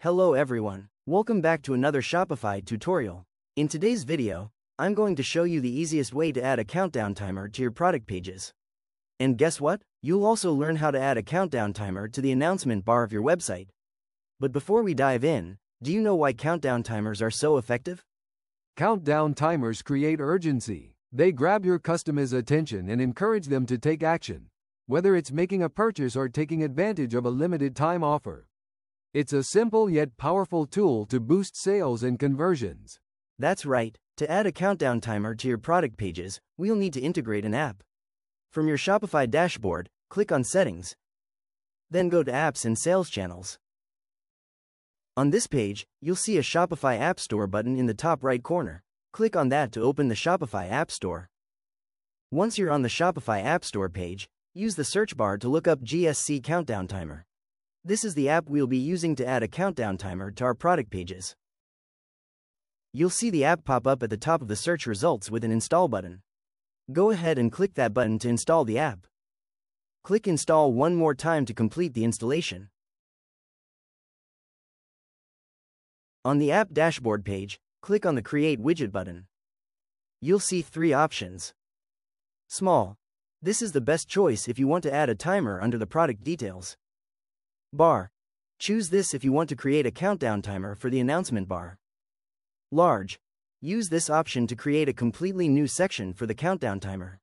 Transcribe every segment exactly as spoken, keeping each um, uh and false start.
Hello everyone, welcome back to another Shopify tutorial. In today's video, I'm going to show you the easiest way to add a countdown timer to your product pages. And guess what? You'll also learn how to add a countdown timer to the announcement bar of your website. But before we dive in, do you know why countdown timers are so effective? Countdown timers create urgency. They grab your customers' attention and encourage them to take action, whether it's making a purchase or taking advantage of a limited time offer. It's a simple yet powerful tool to boost sales and conversions. That's right. To add a countdown timer to your product pages, we'll need to integrate an app. From your Shopify dashboard, click on Settings. Then go to Apps and Sales Channels. On this page, you'll see a Shopify App Store button in the top right corner. Click on that to open the Shopify App Store. Once you're on the Shopify App Store page, use the search bar to look up G S C Countdown Timer. This is the app we'll be using to add a countdown timer to our product pages. You'll see the app pop up at the top of the search results with an install button. Go ahead and click that button to install the app. Click Install one more time to complete the installation. On the app dashboard page, click on the Create Widget button. You'll see three options. Small. This is the best choice if you want to add a timer under the product details. Bar. Choose this if you want to create a countdown timer for the announcement bar. Large. Use this option to create a completely new section for the countdown timer.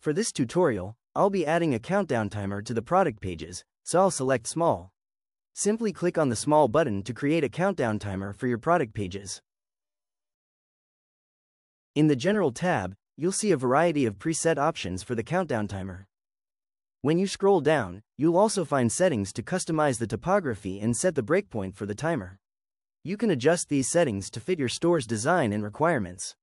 For this tutorial, I'll be adding a countdown timer to the product pages, so I'll select small. Simply click on the small button to create a countdown timer for your product pages. In the General tab, you'll see a variety of preset options for the countdown timer. When you scroll down, you'll also find settings to customize the typography and set the breakpoint for the timer. You can adjust these settings to fit your store's design and requirements.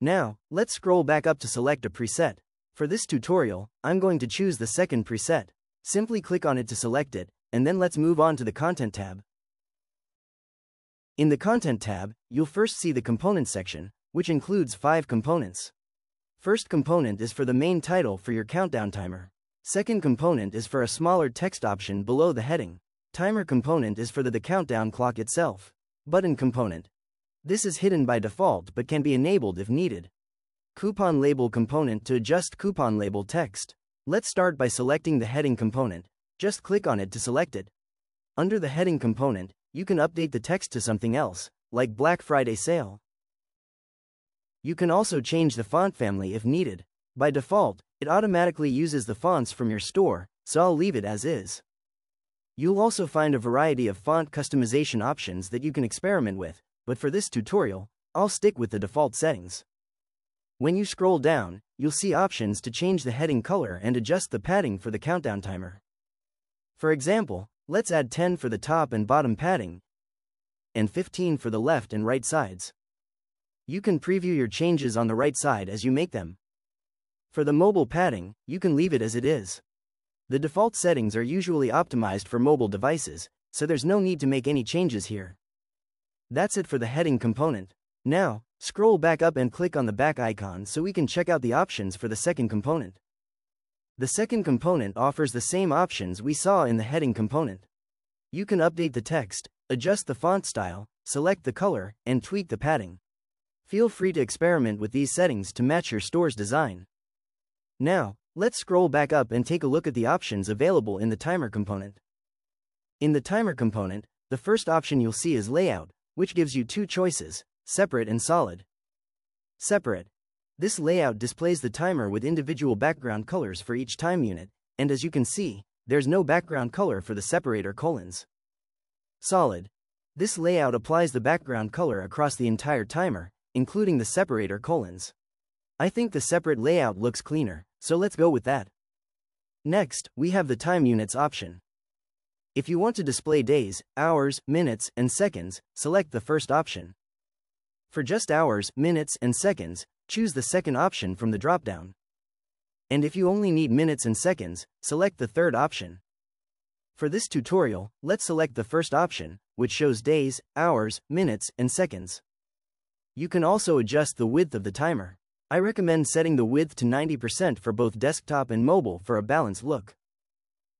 Now, let's scroll back up to select a preset. For this tutorial, I'm going to choose the second preset. Simply click on it to select it, and then let's move on to the Content tab. In the Content tab, you'll first see the Components section, which includes five components. First component is for the main title for your countdown timer. Second component is for a smaller text option below the heading. Timer component is for the, the countdown clock itself. Button component. This is hidden by default but can be enabled if needed. Coupon label component to adjust coupon label text. Let's start by selecting the heading component. Just click on it to select it. Under the heading component, you can update the text to something else, like Black Friday sale. You can also change the font family if needed. By default, it automatically uses the fonts from your store, so I'll leave it as is. You'll also find a variety of font customization options that you can experiment with, but for this tutorial, I'll stick with the default settings. When you scroll down, you'll see options to change the heading color and adjust the padding for the countdown timer. For example, let's add ten for the top and bottom padding, and fifteen for the left and right sides. You can preview your changes on the right side as you make them. For the mobile padding, you can leave it as it is. The default settings are usually optimized for mobile devices, so there's no need to make any changes here. That's it for the heading component. Now, scroll back up and click on the back icon so we can check out the options for the second component. The second component offers the same options we saw in the heading component. You can update the text, adjust the font style, select the color, and tweak the padding. Feel free to experiment with these settings to match your store's design. Now, let's scroll back up and take a look at the options available in the timer component. In the timer component, the first option you'll see is layout, which gives you two choices, separate and solid. Separate. This layout displays the timer with individual background colors for each time unit, and as you can see, there's no background color for the separator colons. Solid. This layout applies the background color across the entire timer, including the separator colons. I think the separate layout looks cleaner, so let's go with that. Next, we have the time units option. If you want to display days, hours, minutes, and seconds, select the first option. For just hours, minutes, and seconds, choose the second option from the dropdown. And if you only need minutes and seconds, select the third option. For this tutorial, let's select the first option, which shows days, hours, minutes, and seconds. You can also adjust the width of the timer. I recommend setting the width to ninety percent for both desktop and mobile for a balanced look.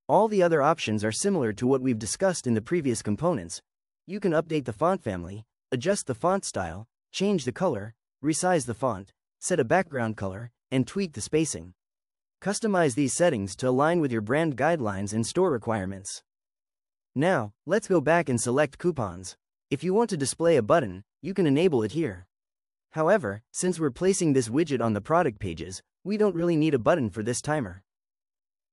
All the other options are similar to what we've discussed in the previous components. You can update the font family, adjust the font style, change the color, resize the font, set a background color, and tweak the spacing. Customize these settings to align with your brand guidelines and store requirements. Now, let's go back and select coupons. If you want to display a button, you can enable it here. However, since we're placing this widget on the product pages, we don't really need a button for this timer.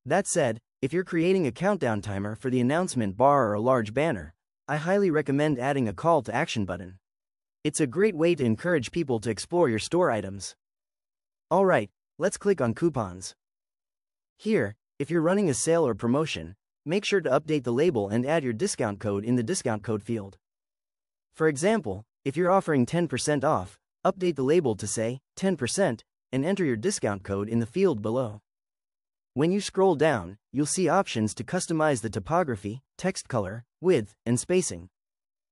That said, if you're creating a countdown timer for the announcement bar or a large banner, I highly recommend adding a call to action button. It's a great way to encourage people to explore your store items. Alright, let's click on coupons. Here, if you're running a sale or promotion, make sure to update the label and add your discount code in the discount code field. For example, if you're offering ten percent off, update the label to say ten percent and enter your discount code in the field below. When you scroll down, you'll see options to customize the typography, text color, width, and spacing.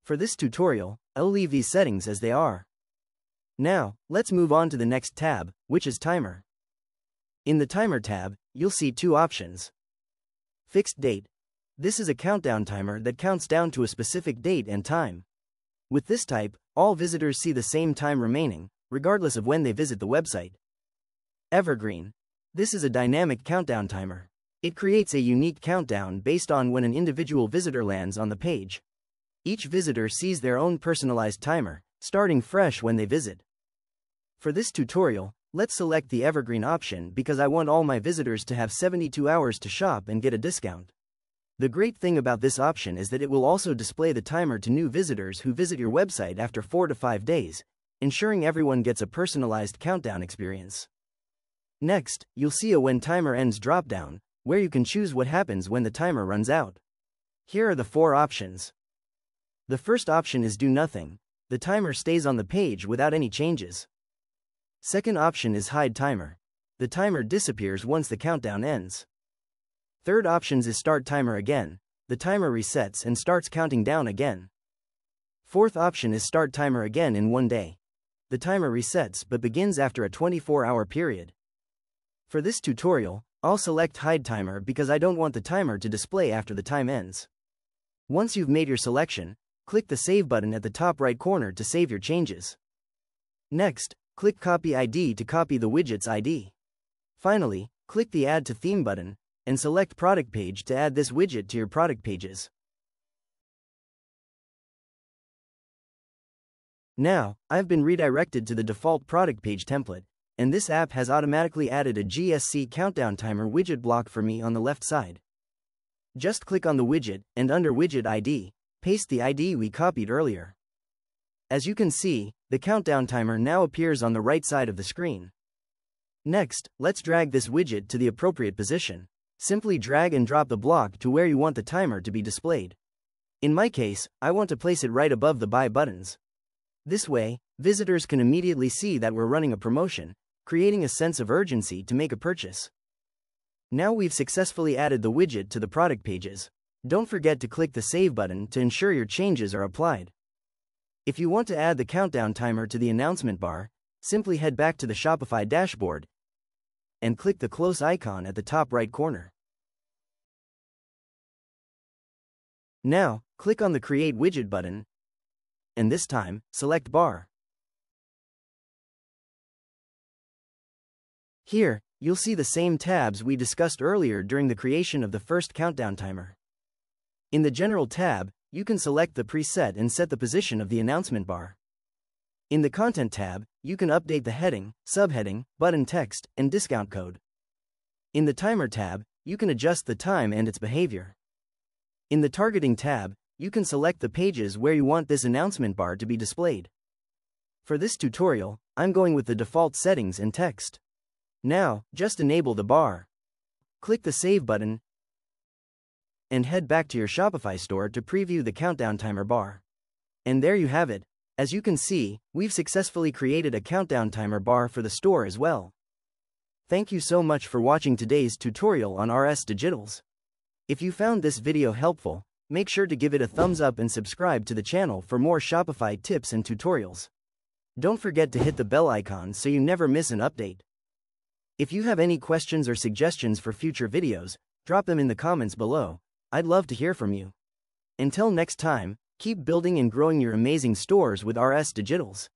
For this tutorial, I'll leave these settings as they are. Now, let's move on to the next tab, which is Timer. In the Timer tab, you'll see two options. Fixed date. This is a countdown timer that counts down to a specific date and time. With this type, all visitors see the same time remaining, regardless of when they visit the website. Evergreen. This is a dynamic countdown timer. It creates a unique countdown based on when an individual visitor lands on the page. Each visitor sees their own personalized timer, starting fresh when they visit. For this tutorial, let's select the Evergreen option because I want all my visitors to have seventy-two hours to shop and get a discount. The great thing about this option is that it will also display the timer to new visitors who visit your website after four to five days, ensuring everyone gets a personalized countdown experience. Next, you'll see a When Timer Ends dropdown, where you can choose what happens when the timer runs out. Here are the four options. The first option is Do Nothing. The timer stays on the page without any changes. Second option is Hide Timer. The timer disappears once the countdown ends. Third option is Start Timer Again. The timer resets and starts counting down again. Fourth option is Start Timer Again in one day. The timer resets but begins after a twenty-four hour period. For this tutorial, I'll select Hide Timer because I don't want the timer to display after the time ends. Once you've made your selection, click the Save button at the top right corner to save your changes. Next, click Copy I D to copy the widget's I D. Finally, click the Add to Theme button and select Product Page to add this widget to your product pages. Now, I've been redirected to the default product page template, and this app has automatically added a G S C Countdown Timer widget block for me on the left side. Just click on the widget, and under Widget I D, paste the I D we copied earlier. As you can see, the countdown timer now appears on the right side of the screen. Next, let's drag this widget to the appropriate position. Simply drag and drop the block to where you want the timer to be displayed. In my case, I want to place it right above the buy buttons. This way, visitors can immediately see that we're running a promotion, creating a sense of urgency to make a purchase. Now we've successfully added the widget to the product pages. Don't forget to click the Save button to ensure your changes are applied. If you want to add the countdown timer to the announcement bar, simply head back to the Shopify dashboard and click the close icon at the top right corner. Now, click on the Create Widget button, and this time, select Bar. Here, you'll see the same tabs we discussed earlier during the creation of the first countdown timer. In the General tab, you can select the preset and set the position of the announcement bar. In the Content tab, you can update the heading, subheading, button text, and discount code. In the Timer tab, you can adjust the time and its behavior. In the Targeting tab, you can select the pages where you want this announcement bar to be displayed. For this tutorial, I'm going with the default settings and text. Now, just enable the bar. Click the Save button and head back to your Shopify store to preview the countdown timer bar. And there you have it. As you can see, we've successfully created a countdown timer bar for the store as well. Thank you so much for watching today's tutorial on R S Digitals. If you found this video helpful, make sure to give it a thumbs up and subscribe to the channel for more Shopify tips and tutorials. Don't forget to hit the bell icon so you never miss an update. If you have any questions or suggestions for future videos, Drop them in the comments below. I'd love to hear from you. Until next time, keep building and growing your amazing stores with R S Digitals.